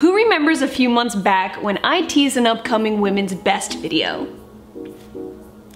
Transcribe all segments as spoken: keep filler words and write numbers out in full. Who remembers a few months back when I teased an upcoming Women's Best video?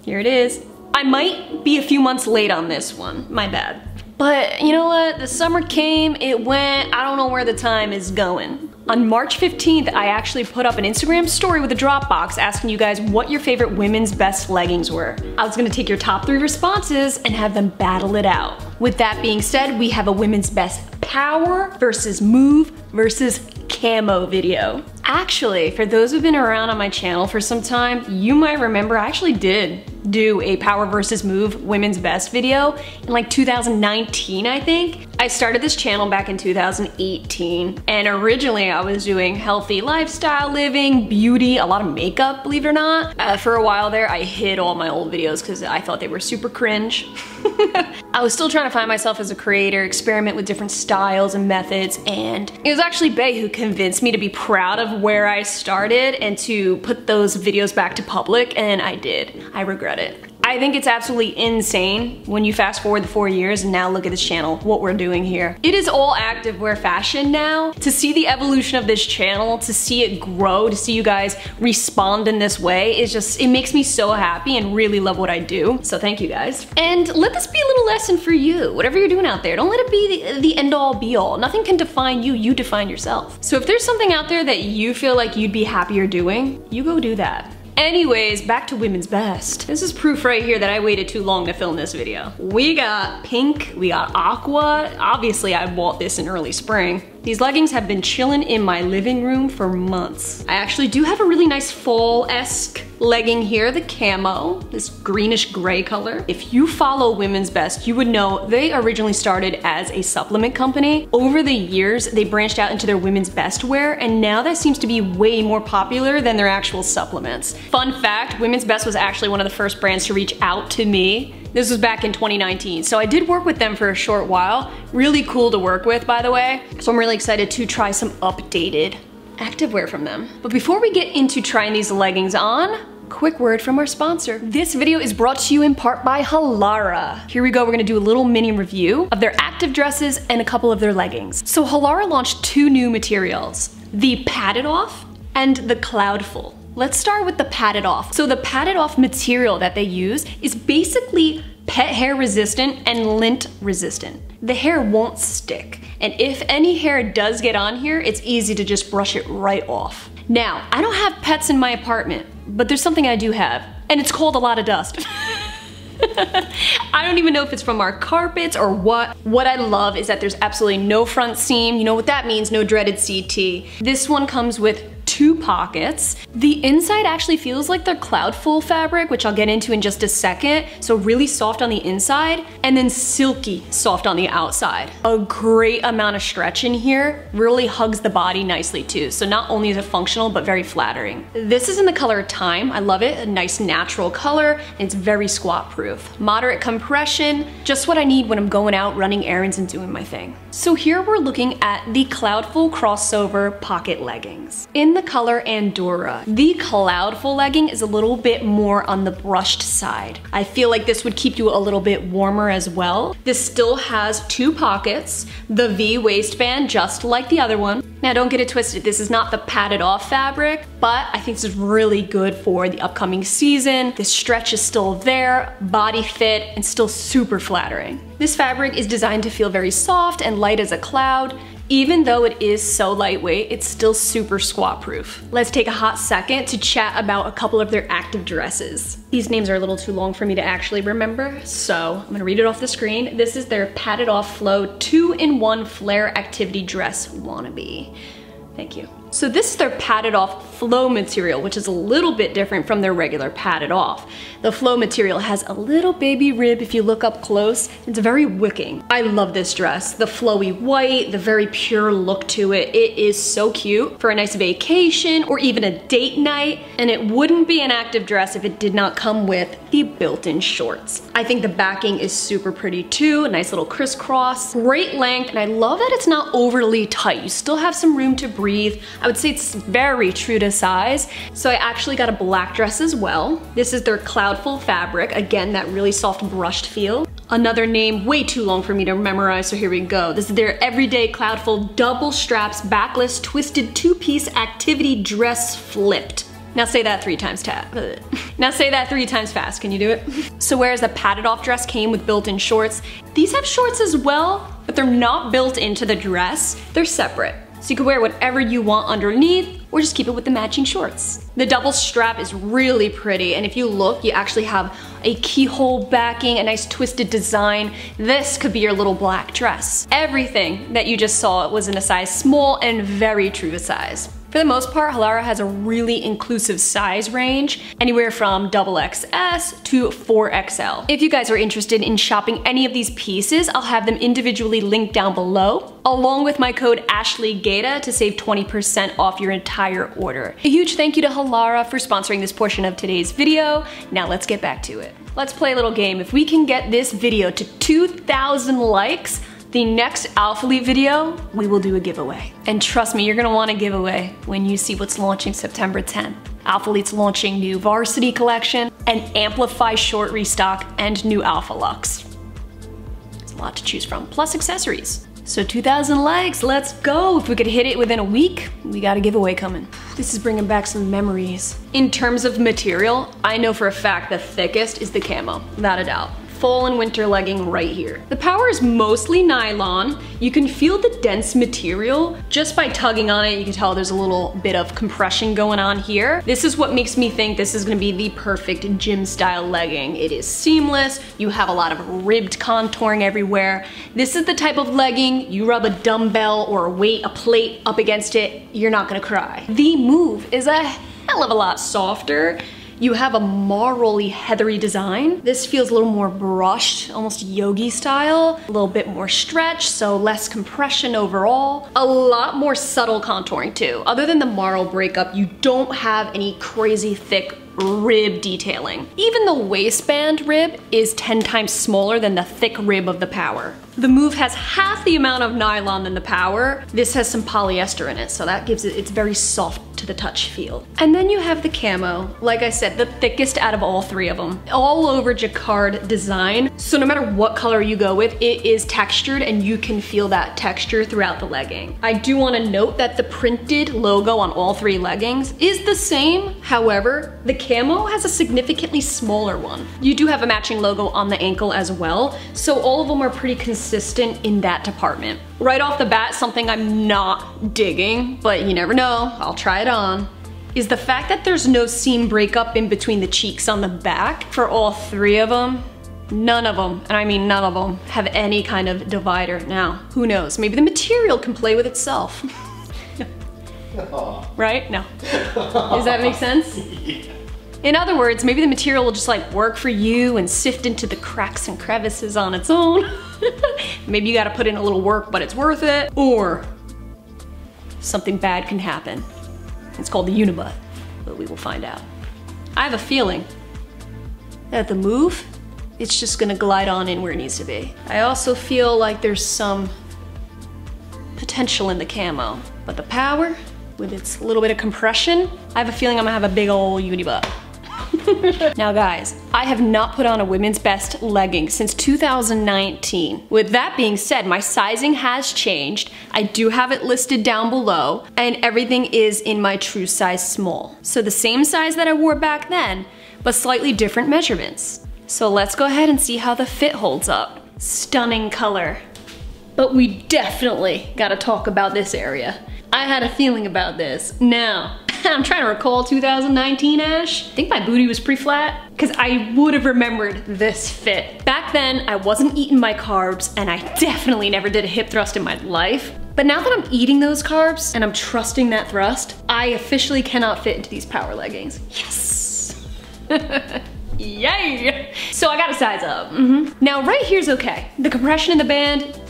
Here it is. I might be a few months late on this one, my bad. But you know what, the summer came, it went, I don't know where the time is going. On March fifteenth, I actually put up an Instagram story with a drop box asking you guys what your favorite Women's Best leggings were. I was gonna take your top three responses and have them battle it out. With that being said, we have a Women's Best power versus move versus camo video. Actually, for those who've been around on my channel for some time, you might remember I actually did do a power versus move Women's Best video in like two thousand nineteen, I think. I started this channel back in two thousand eighteen, and originally I was doing healthy lifestyle living, beauty, a lot of makeup, believe it or not. Uh, for a while there, I hid all my old videos because I thought they were super cringe. I was still trying to find myself as a creator, experiment with different styles and methods, and it was actually Bae who convinced me to be proud of where I started and to put those videos back to public, and I did. I regret it. I think it's absolutely insane when you fast forward the four years and now look at this channel, what we're doing here. It is all activewear fashion now. To see the evolution of this channel, to see it grow, to see you guys respond in this way, is just, it makes me so happy and really love what I do. So thank you guys. And let this be a little lesson for you. Whatever you're doing out there, don't let it be the, the end all be all. Nothing can define you, you define yourself. So if there's something out there that you feel like you'd be happier doing, you go do that. Anyways, back to Women's Best. This is proof right here that I waited too long to film this video. We got pink, we got aqua. Obviously, I bought this in early spring. These leggings have been chilling in my living room for months. I actually do have a really nice fall-esque legging here, the camo, this greenish gray color. If you follow Women's Best, you would know they originally started as a supplement company. Over the years, they branched out into their Women's Best wear, and now that seems to be way more popular than their actual supplements. Fun fact, Women's Best was actually one of the first brands to reach out to me. This was back in twenty nineteen, so I did work with them for a short while. Really cool to work with, by the way. So I'm really excited to try some updated activewear from them. But before we get into trying these leggings on, quick word from our sponsor. This video is brought to you in part by Halara. Here we go, we're gonna do a little mini review of their active dresses and a couple of their leggings. So Halara launched two new materials, the Patitoff and the Cloudful. Let's start with the Patitoff. So the Patitoff material that they use is basically pet hair resistant and lint resistant. The hair won't stick, and if any hair does get on here, it's easy to just brush it right off. Now, I don't have pets in my apartment, but there's something I do have, and it's called a lot of dust. I don't even know if it's from our carpets or what. What I love is that there's absolutely no front seam. You know what that means, no dreaded C T. This one comes with two pockets. The inside actually feels like their Cloudful fabric, which I'll get into in just a second. So really soft on the inside, and then silky soft on the outside. A great amount of stretch in here, really hugs the body nicely too. So not only is it functional, but very flattering. This is in the color Time. I love it, a nice natural color, and it's very squat proof. Moderate compression, just what I need when I'm going out running errands and doing my thing. So here we're looking at the Cloudful crossover pocket leggings. In the color Andorra. The Cloudful legging is a little bit more on the brushed side. I feel like this would keep you a little bit warmer as well. This still has two pockets, the V waistband just like the other one. Now don't get it twisted, this is not the padded off fabric, but I think this is really good for the upcoming season. The stretch is still there, body fit, and still super flattering. This fabric is designed to feel very soft and light as a cloud. Even though it is so lightweight, it's still super squat proof. Let's take a hot second to chat about a couple of their active dresses. These names are a little too long for me to actually remember, so I'm gonna read it off the screen. This is their Patitoff Flow two in one Flare Activity Dress Wannabe. Thank you. So this is their Patitoff Flow material, which is a little bit different from their regular Patitoff. The Flow material has a little baby rib if you look up close. It's very wicking. I love this dress. The flowy white, the very pure look to it. It is so cute for a nice vacation or even a date night. And it wouldn't be an active dress if it did not come with the built-in shorts. I think the backing is super pretty too. A nice little crisscross. Great length, and I love that it's not overly tight. You still have some room to breathe. I would say it's very true to size. So I actually got a black dress as well. This is their Cloudful fabric. Again, that really soft brushed feel. another name way too long for me to memorize, so here we go. This is their everyday Cloudful double straps backless twisted two-piece activity dress flipped. Now say that three times ta- Now say that three times fast, can you do it? So whereas the Patitoff dress came with built-in shorts, these have shorts as well, but they're not built into the dress, they're separate. So you can wear whatever you want underneath or just keep it with the matching shorts. The double strap is really pretty, and if you look, you actually have a keyhole backing, a nice twisted design. This could be your little black dress. Everything that you just saw was in a size small and very true to size. For the most part, Halara has a really inclusive size range, anywhere from double X S to four X L. If you guys are interested in shopping any of these pieces, I'll have them individually linked down below, along with my code Ashley Gaita to save twenty percent off your entire order. A huge thank you to Halara for sponsoring this portion of today's video. Now let's get back to it. Let's play a little game. If we can get this video to two thousand likes, the next Alphalete video, we will do a giveaway. And trust me, you're gonna want a giveaway when you see what's launching September tenth. Alphalete's launching new Varsity Collection, an Amplify Short Restock, and new Alphalux. It's a lot to choose from, plus accessories. So two thousand likes, let's go. If we could hit it within a week, we got a giveaway coming. This is bringing back some memories. In terms of material, I know for a fact the thickest is the camo, without a doubt. Fall and winter legging right here. The power is mostly nylon. You can feel the dense material. Just by tugging on it, you can tell there's a little bit of compression going on here. This is what makes me think this is gonna be the perfect gym style legging. It is seamless. You have a lot of ribbed contouring everywhere. This is the type of legging you rub a dumbbell or a weight, a plate up against it, you're not gonna cry. The move is a hell of a lot softer. You have a marble-y, heathery design. This feels a little more brushed, almost yogi style. A little bit more stretch, so less compression overall. A lot more subtle contouring too. Other than the marble breakup, you don't have any crazy thick rib detailing. Even the waistband rib is ten times smaller than the thick rib of the power. The move has half the amount of nylon than the power. This has some polyester in it, so that gives it, it's very soft to the touch feel. And then you have the camo, like I said, the thickest out of all three of them. All over jacquard design, so no matter what color you go with, it is textured and you can feel that texture throughout the legging. I do wanna note that the printed logo on all three leggings is the same, however, the camo has a significantly smaller one. You do have a matching logo on the ankle as well, so all of them are pretty consistent in that department. Right off the bat, something I'm not digging, but you never know, I'll try it on, is the fact that there's no seam breakup in between the cheeks on the back for all three of them. None of them, and I mean none of them, have any kind of divider. Now, who knows, maybe the material can play with itself. Right? No. Does that make sense? Yeah. In other words, maybe the material will just like work for you and sift into the cracks and crevices on its own. Maybe you gotta put in a little work, but it's worth it. Or something bad can happen. It's called the unibutt, but we will find out. I have a feeling that the move, it's just gonna glide on in where it needs to be. I also feel like there's some potential in the camo, but the power, with its little bit of compression, I have a feeling I'm gonna have a big old unibutt. Now guys, I have not put on a Women's Best legging since two thousand nineteen. With that being said, my sizing has changed. I do have it listed down below, and everything is in my true size small. So the same size that I wore back then, but slightly different measurements. So let's go ahead and see how the fit holds up. Stunning color. But we definitely gotta talk about this area. I had a feeling about this. Now, I'm trying to recall two thousand nineteen, Ash. I think my booty was pretty flat, because I would have remembered this fit. Back then, I wasn't eating my carbs, and I definitely never did a hip thrust in my life. But now that I'm eating those carbs, and I'm trusting that thrust, I officially cannot fit into these power leggings. Yes! Yay! So I gotta size up. Mm-hmm. Now, right here's okay. The compression in the band,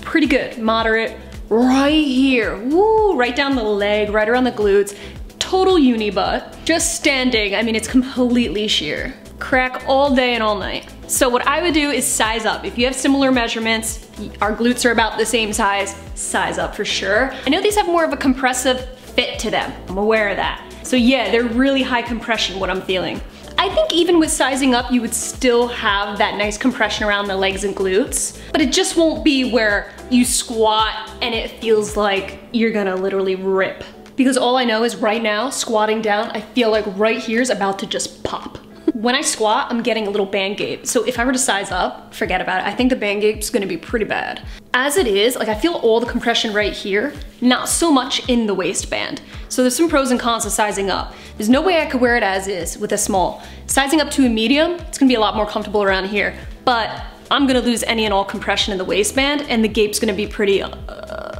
pretty good, moderate. Right here, woo, right down the leg, right around the glutes, total uni butt. Just standing, I mean, it's completely sheer. Crack all day and all night. So what I would do is size up. If you have similar measurements, our glutes are about the same size, size up for sure. I know these have more of a compressive fit to them. I'm aware of that. So yeah, they're really high compression, what I'm feeling. I think even with sizing up, you would still have that nice compression around the legs and glutes, but it just won't be where you squat and it feels like you're gonna literally rip. Because all I know is right now, squatting down, I feel like right here is about to just pop. When I squat, I'm getting a little band gape. So if I were to size up, forget about it. I think the band gape's gonna be pretty bad. As it is, like I feel all the compression right here, not so much in the waistband. So there's some pros and cons of sizing up. There's no way I could wear it as is with a small. Sizing up to a medium, it's gonna be a lot more comfortable around here, but I'm gonna lose any and all compression in the waistband and the gape's gonna be pretty uh,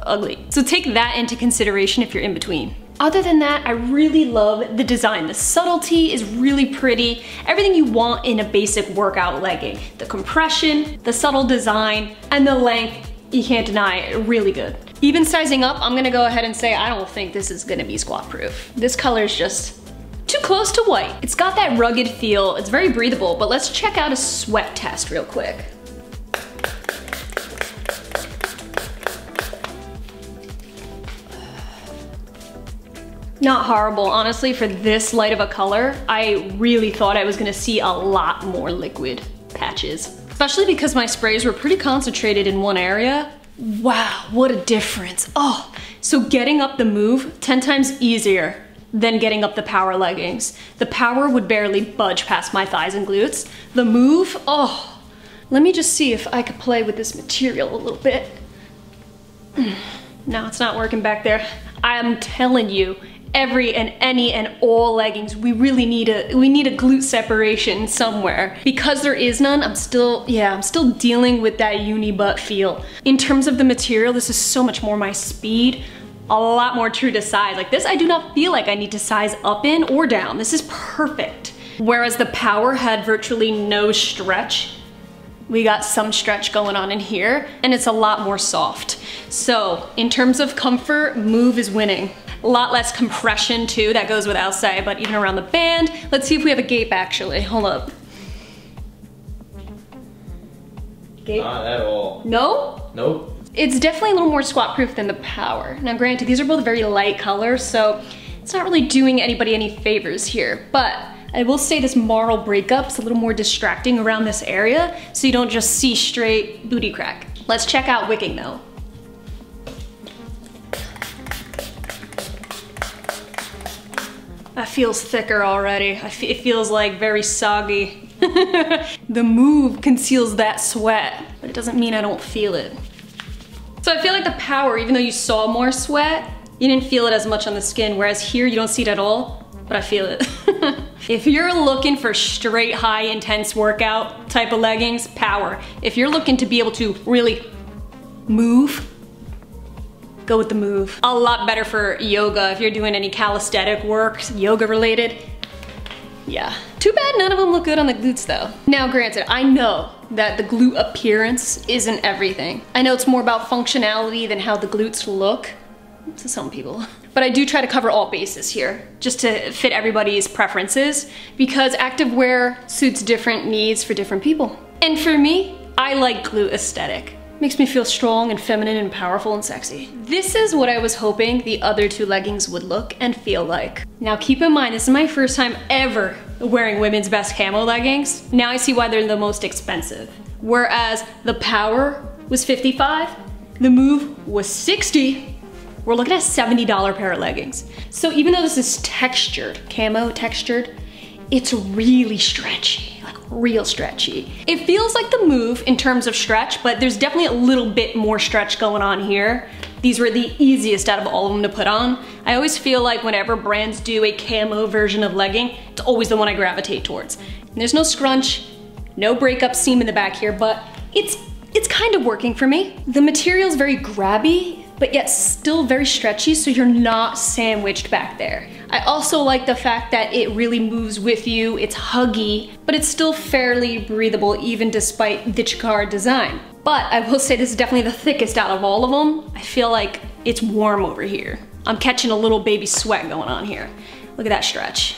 ugly. So take that into consideration if you're in between. Other than that, I really love the design. The subtlety is really pretty. Everything you want in a basic workout legging. The compression, the subtle design, and the length, you can't deny it, really good. Even sizing up, I'm gonna go ahead and say I don't think this is gonna be squat proof. This color is just too close to white. It's got that rugged feel, it's very breathable, but let's check out a sweat test real quick. Not horrible, honestly, for this light of a color. I really thought I was gonna see a lot more liquid patches, especially because my sprays were pretty concentrated in one area. Wow, what a difference. Oh, so getting up the move, ten times easier than getting up the power leggings. The power would barely budge past my thighs and glutes. The move, oh. Let me just see if I could play with this material a little bit. No, it's not working back there. I'm telling you, every and any and all leggings, we really need a we need a glute separation somewhere. Because there is none, I'm still, yeah, I'm still dealing with that uni butt feel. In terms of the material, this is so much more my speed, a lot more true to size. Like this, I do not feel like I need to size up in or down. This is perfect. Whereas the power had virtually no stretch, we got some stretch going on in here, and it's a lot more soft. So, in terms of comfort, move is winning. A lot less compression too, that goes without saying, but even around the band. Let's see if we have a gape actually, hold up. Gape? Not at all. No? Nope. It's definitely a little more squat proof than the power. Now granted, these are both very light colors, so it's not really doing anybody any favors here, but I will say this marl breakup's a little more distracting around this area, so you don't just see straight booty crack. Let's check out wicking though. That feels thicker already. I fe- it feels like very soggy. The move conceals that sweat, but it doesn't mean I don't feel it. So I feel like the power, even though you saw more sweat, you didn't feel it as much on the skin, whereas here you don't see it at all, but I feel it. If you're looking for straight, high, intense workout type of leggings, power. If you're looking to be able to really move, go with the move. A lot better for yoga if you're doing any calisthenic work, yoga related. Yeah. Too bad none of them look good on the glutes though. Now granted, I know that the glute appearance isn't everything. I know it's more about functionality than how the glutes look to some people. But I do try to cover all bases here just to fit everybody's preferences because active wear suits different needs for different people. And for me, I like glute aesthetic. Makes me feel strong and feminine and powerful and sexy. This is what I was hoping the other two leggings would look and feel like. Now keep in mind, this is my first time ever wearing Women's Best camo leggings. Now I see why they're the most expensive. Whereas the power was fifty-five, the move was sixty, we're looking at a seventy dollar pair of leggings. So even though this is textured, camo textured, it's really stretchy, like real stretchy. It feels like the move in terms of stretch, but there's definitely a little bit more stretch going on here. These were the easiest out of all of them to put on. I always feel like whenever brands do a camo version of legging, it's always the one I gravitate towards. And there's no scrunch, no breakup seam in the back here, but it's, it's kind of working for me. The material's very grabby, but yet still very stretchy, so you're not sandwiched back there. I also like the fact that it really moves with you, it's huggy, but it's still fairly breathable even despite the jacquard design. But I will say this is definitely the thickest out of all of them. I feel like it's warm over here. I'm catching a little baby sweat going on here. Look at that stretch.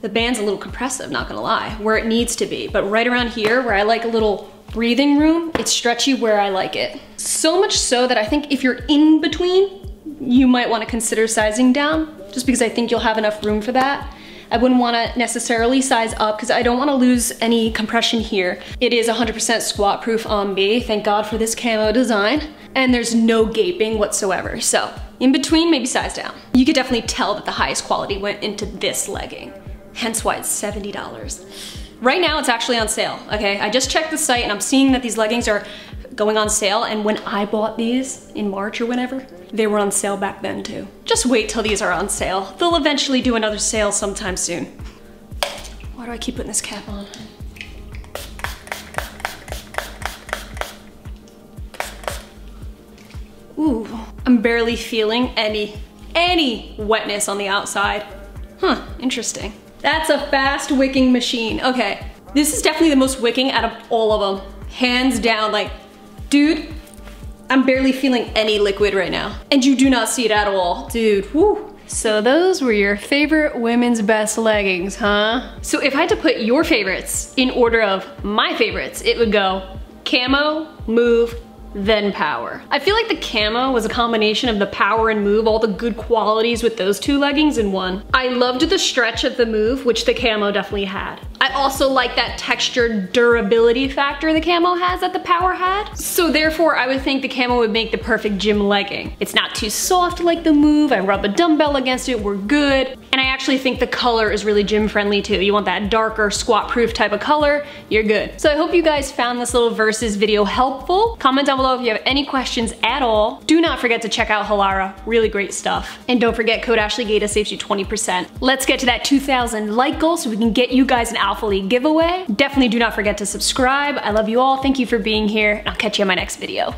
The band's a little compressive, not gonna lie, where it needs to be, but right around here where I like a little breathing room, it's stretchy where I like it. So much so that I think if you're in between, you might want to consider sizing down, just because I think you'll have enough room for that. I wouldn't want to necessarily size up because I don't want to lose any compression here. It is one hundred percent squat proof on me. Thank God for this camo design. And there's no gaping whatsoever. So in between, maybe size down. You could definitely tell that the highest quality went into this legging. Hence why it's seventy dollars. Right now it's actually on sale, okay? I just checked the site and I'm seeing that these leggings are going on sale, and when I bought these in March or whenever, they were on sale back then too. Just wait till these are on sale. They'll eventually do another sale sometime soon. Why do I keep putting this cap on? Ooh, I'm barely feeling any, any wetness on the outside. Huh, interesting. That's a fast wicking machine. Okay, this is definitely the most wicking out of all of them. Hands down, like, dude, I'm barely feeling any liquid right now. And you do not see it at all, dude, woo. So those were your favorite women's best leggings, huh? So if I had to put your favorites in order of my favorites, it would go camo, move, then power. I feel like the camo was a combination of the power and move, all the good qualities with those two leggings in one. I loved the stretch of the move, which the camo definitely had. I also like that textured durability factor the camo has that the power had. So therefore, I would think the camo would make the perfect gym legging. It's not too soft like the move. I rub a dumbbell against it, we're good. And I actually think the color is really gym friendly too. You want that darker squat proof type of color, you're good. So I hope you guys found this little versus video helpful. Comment down below if you have any questions at all. Do not forget to check out Halara, really great stuff. And don't forget, code Ashley Gaita saves you twenty percent. Let's get to that two thousand like goal so we can get you guys an Alphalete giveaway. Definitely do not forget to subscribe. I love you all, thank you for being here, and I'll catch you in my next video.